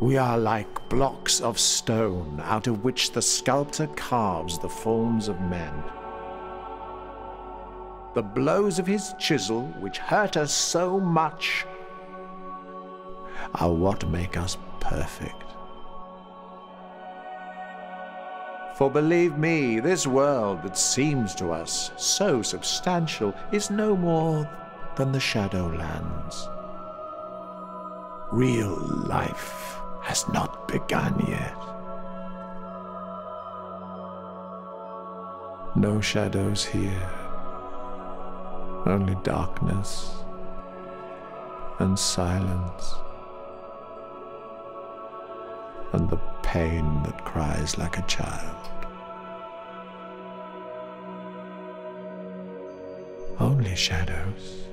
We are like blocks of stone out of which the sculptor carves the forms of men. The blows of his chisel, which hurt us so much, are what make us perfect. For believe me, this world that seems to us so substantial is no more than the Shadowlands. Real life has not begun yet. No shadows here, only darkness and silence, and the pain that cries like a child. Only shadows.